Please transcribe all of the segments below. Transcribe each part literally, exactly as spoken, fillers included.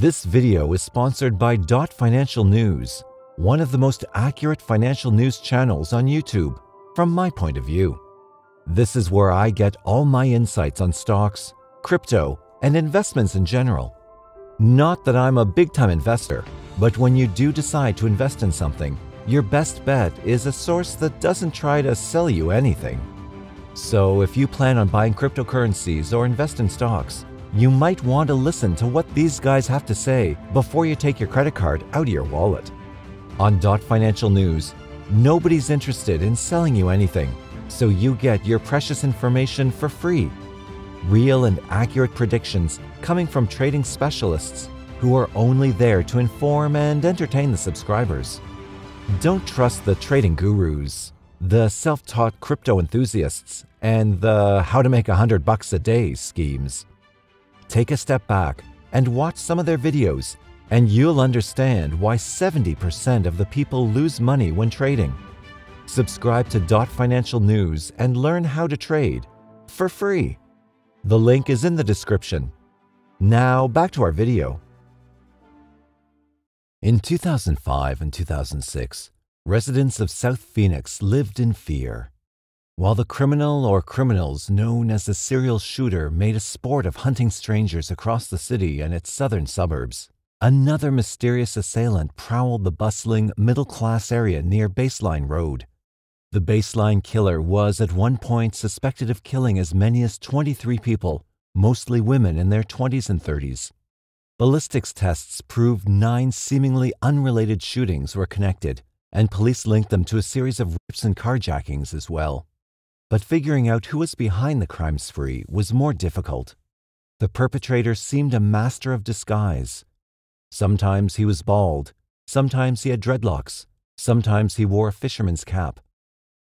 This video is sponsored by Dot Financial News, one of the most accurate financial news channels on YouTube, from my point of view. This is where I get all my insights on stocks, crypto, and investments in general. Not that I'm a big-time investor, but when you do decide to invest in something, your best bet is a source that doesn't try to sell you anything. So if you plan on buying cryptocurrencies or invest in stocks, you might want to listen to what these guys have to say before you take your credit card out of your wallet. On Dot Financial News, nobody's interested in selling you anything, so you get your precious information for free. Real and accurate predictions coming from trading specialists who are only there to inform and entertain the subscribers. Don't trust the trading gurus, the self-taught crypto enthusiasts, and the how to make a hundred bucks a day schemes. Take a step back and watch some of their videos, and you'll understand why seventy percent of the people lose money when trading. Subscribe to Dot Financial News and learn how to trade for free. The link is in the description. Now back to our video. In two thousand five and two thousand six, residents of South Phoenix lived in fear. While the criminal or criminals known as the serial shooter made a sport of hunting strangers across the city and its southern suburbs, another mysterious assailant prowled the bustling, middle-class area near Baseline Road. The Baseline Killer was at one point suspected of killing as many as twenty-three people, mostly women in their twenties and thirties. Ballistics tests proved nine seemingly unrelated shootings were connected, and police linked them to a series of rapes and carjackings as well. But figuring out who was behind the crime spree was more difficult. The perpetrator seemed a master of disguise. Sometimes he was bald, sometimes he had dreadlocks, sometimes he wore a fisherman's cap.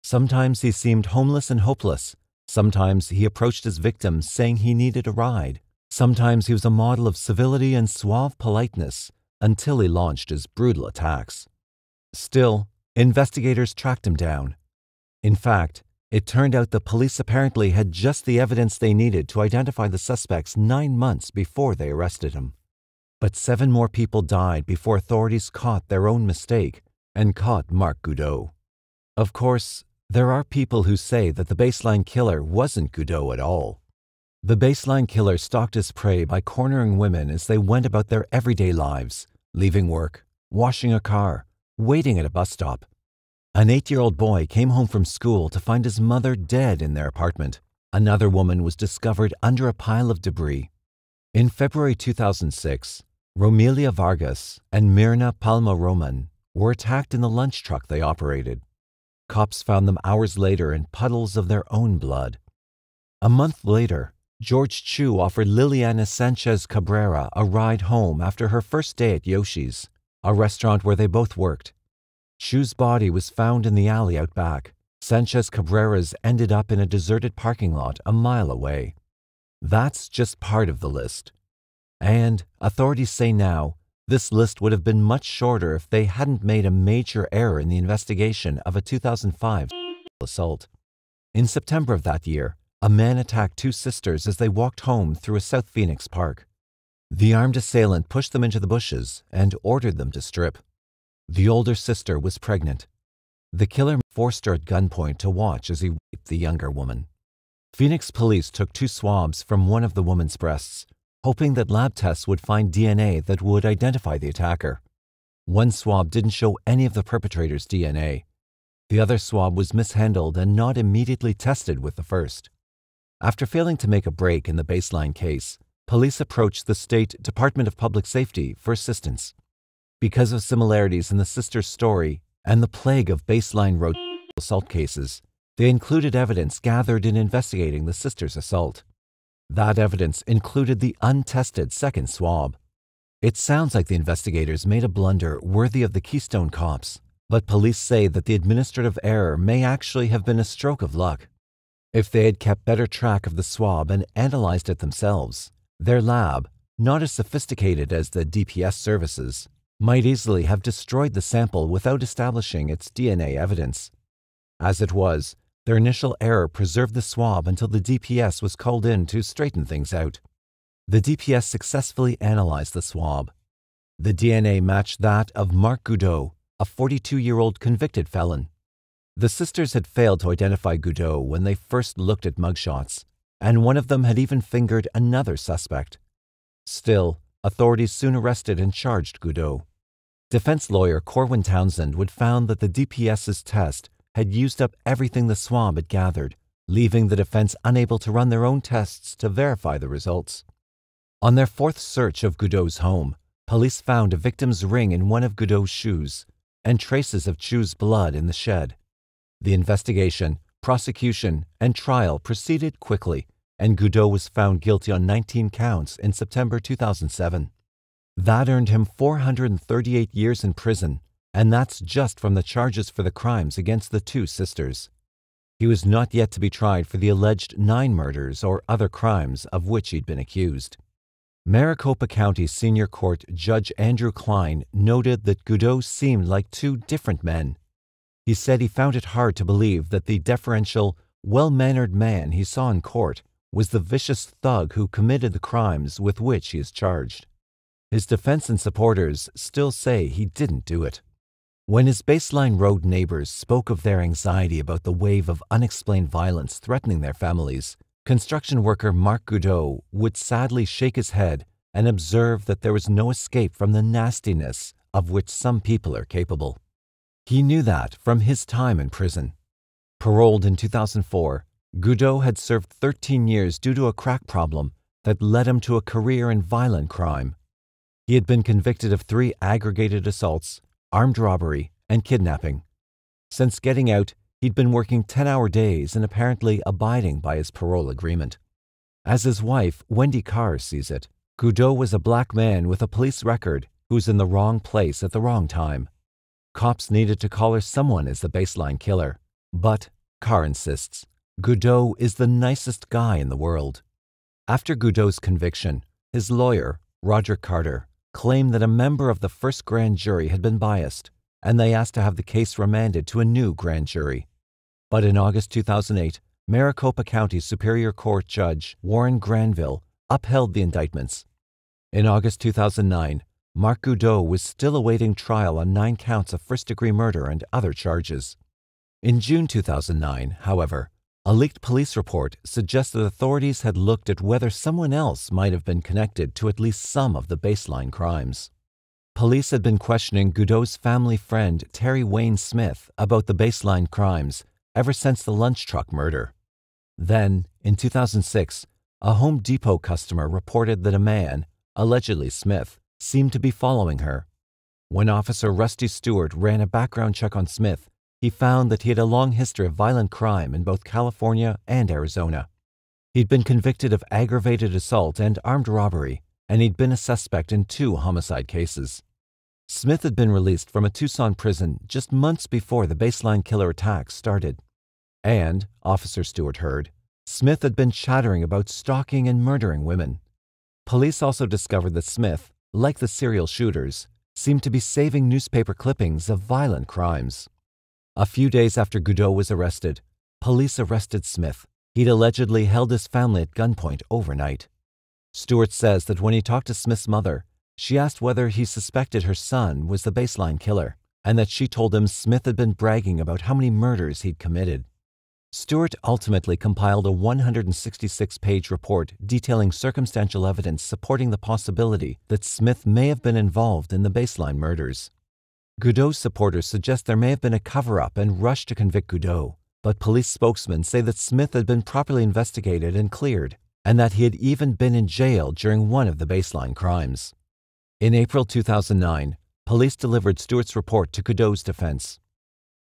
Sometimes he seemed homeless and hopeless, sometimes he approached his victims saying he needed a ride, sometimes he was a model of civility and suave politeness until he launched his brutal attacks. Still, investigators tracked him down. In fact, it turned out the police apparently had just the evidence they needed to identify the suspects nine months before they arrested him. But seven more people died before authorities caught their own mistake and caught Mark Goudeau. Of course, there are people who say that the Baseline Killer wasn't Goudeau at all. The Baseline Killer stalked his prey by cornering women as they went about their everyday lives, leaving work, washing a car, waiting at a bus stop. An eight-year-old boy came home from school to find his mother dead in their apartment. Another woman was discovered under a pile of debris. In February two thousand six, Romelia Vargas and Myrna Palma Roman were attacked in the lunch truck they operated. Cops found them hours later in puddles of their own blood. A month later, George Chu offered Liliana Sanchez Cabrera a ride home after her first day at Yoshi's, a restaurant where they both worked. Chu's body was found in the alley out back. Sanchez Cabrera's ended up in a deserted parking lot a mile away. That's just part of the list. And authorities say now, this list would have been much shorter if they hadn't made a major error in the investigation of a two thousand five assault. In September of that year, a man attacked two sisters as they walked home through a South Phoenix park. The armed assailant pushed them into the bushes and ordered them to strip. The older sister was pregnant. The killer forced her at gunpoint to watch as he raped the younger woman. Phoenix police took two swabs from one of the woman's breasts, hoping that lab tests would find D N A that would identify the attacker. One swab didn't show any of the perpetrator's D N A. The other swab was mishandled and not immediately tested with the first. After failing to make a break in the Baseline case, police approached the State Department of Public Safety for assistance. Because of similarities in the sister's story and the plague of Baseline Road assault cases, they included evidence gathered in investigating the sister's assault. That evidence included the untested second swab. It sounds like the investigators made a blunder worthy of the Keystone Cops, but police say that the administrative error may actually have been a stroke of luck. If they had kept better track of the swab and analyzed it themselves, their lab, not as sophisticated as the D P S services, might easily have destroyed the sample without establishing its D N A evidence. As it was, their initial error preserved the swab until the D P S was called in to straighten things out. The D P S successfully analyzed the swab The D N A matched that of Mark Goudeau, a forty-two-year-old convicted felon. The sisters had failed to identify Goudeau when they first looked at mugshots, and one of them had even fingered another suspect. Still, authorities soon arrested and charged Goudeau. Defense lawyer Corwin Townsend would found that the D P S's test had used up everything the swab had gathered, leaving the defense unable to run their own tests to verify the results. On their fourth search of Goudeau's home, police found a victim's ring in one of Goudeau's shoes and traces of Chu's blood in the shed. The investigation, prosecution, and trial proceeded quickly, and Goudeau was found guilty on nineteen counts in September two thousand seven. That earned him four hundred thirty-eight years in prison, and that's just from the charges for the crimes against the two sisters. He was not yet to be tried for the alleged nine murders or other crimes of which he'd been accused. Maricopa County Senior Court Judge Andrew Klein noted that Goudeau seemed like two different men. He said he found it hard to believe that the deferential, well-mannered man he saw in court was the vicious thug who committed the crimes with which he is charged. His defense and supporters still say he didn't do it. When his Baseline Road neighbors spoke of their anxiety about the wave of unexplained violence threatening their families, construction worker Mark Goudeau would sadly shake his head and observe that there was no escape from the nastiness of which some people are capable. He knew that from his time in prison. Paroled in two thousand four, Goudeau had served thirteen years due to a crack problem that led him to a career in violent crime. He had been convicted of three aggravated assaults, armed robbery, and kidnapping. Since getting out, he'd been working ten-hour days and apparently abiding by his parole agreement. As his wife, Wendy Carr, sees it, Goudeau was a black man with a police record who's in the wrong place at the wrong time. Cops needed to collar someone as the Baseline Killer, but, Carr insists, Goudeau is the nicest guy in the world. After Goudeau's conviction, his lawyer, Roger Carter, claimed that a member of the first grand jury had been biased, and they asked to have the case remanded to a new grand jury. But in August two thousand eight, Maricopa County Superior Court Judge Warren Granville upheld the indictments. In August two thousand nine, Mark Goudeau was still awaiting trial on nine counts of first-degree murder and other charges. In June two thousand nine, however, a leaked police report suggests that authorities had looked at whether someone else might have been connected to at least some of the Baseline crimes. Police had been questioning Goudeau's family friend Terry Wayne Smith about the Baseline crimes ever since the lunch truck murder. Then, in two thousand six, a Home Depot customer reported that a man, allegedly Smith, seemed to be following her. When Officer Rusty Stewart ran a background check on Smith, he found that he had a long history of violent crime in both California and Arizona. He'd been convicted of aggravated assault and armed robbery, and he'd been a suspect in two homicide cases. Smith had been released from a Tucson prison just months before the Baseline Killer attacks started. And, Officer Stewart heard, Smith had been chattering about stalking and murdering women. Police also discovered that Smith, like the serial shooters, seemed to be saving newspaper clippings of violent crimes. A few days after Goudeau was arrested, police arrested Smith. He'd allegedly held his family at gunpoint overnight. Stewart says that when he talked to Smith's mother, she asked whether he suspected her son was the Baseline Killer, and that she told him Smith had been bragging about how many murders he'd committed. Stewart ultimately compiled a one hundred sixty-six page report detailing circumstantial evidence supporting the possibility that Smith may have been involved in the Baseline murders. Goudeau's supporters suggest there may have been a cover-up and rush to convict Goudeau, but police spokesmen say that Smith had been properly investigated and cleared, and that he had even been in jail during one of the Baseline crimes. In April two thousand nine, police delivered Stewart's report to Goudeau's defense.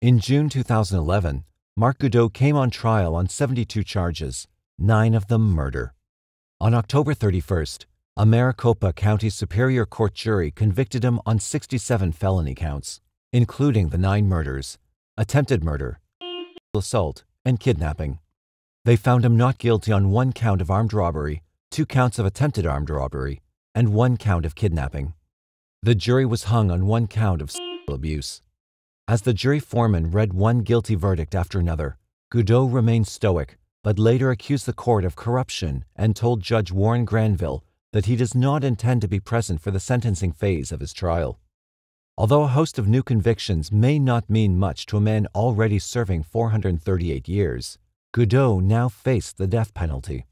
In June two thousand eleven, Mark Goudeau came on trial on seventy-two charges, nine of them murder. On October thirty-first, a Maricopa County Superior Court jury convicted him on sixty-seven felony counts, including the nine murders, attempted murder, assault, and kidnapping. They found him not guilty on one count of armed robbery, two counts of attempted armed robbery, and one count of kidnapping. The jury was hung on one count of sexual abuse. As the jury foreman read one guilty verdict after another, Goudeau remained stoic, but later accused the court of corruption and told Judge Warren Granville that he does not intend to be present for the sentencing phase of his trial. Although a host of new convictions may not mean much to a man already serving four hundred thirty-eight years, Goudeau now faced the death penalty.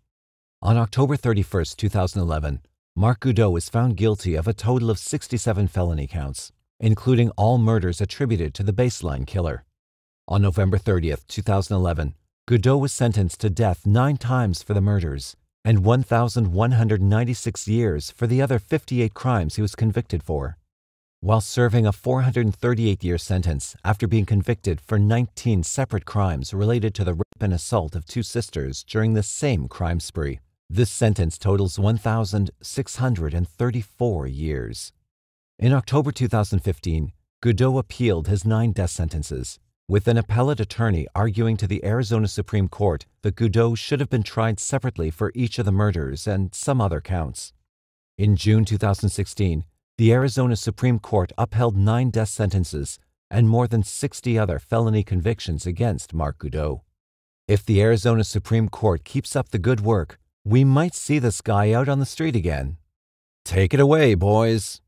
On October thirty-first, two thousand eleven, Mark Goudeau was found guilty of a total of sixty-seven felony counts, including all murders attributed to the Baseline Killer. On November thirtieth, two thousand eleven, Goudeau was sentenced to death nine times for the murders and one thousand one hundred ninety-six years for the other fifty-eight crimes he was convicted for. While serving a four hundred thirty-eight year sentence after being convicted for nineteen separate crimes related to the rape and assault of two sisters during the same crime spree, this sentence totals one thousand six hundred thirty-four years. In October two thousand fifteen, Goudeau appealed his nine death sentences, with an appellate attorney arguing to the Arizona Supreme Court that Goudeau should have been tried separately for each of the murders and some other counts. In June two thousand sixteen, the Arizona Supreme Court upheld nine death sentences and more than sixty other felony convictions against Mark Goudeau. If the Arizona Supreme Court keeps up the good work, we might see this guy out on the street again. Take it away, boys.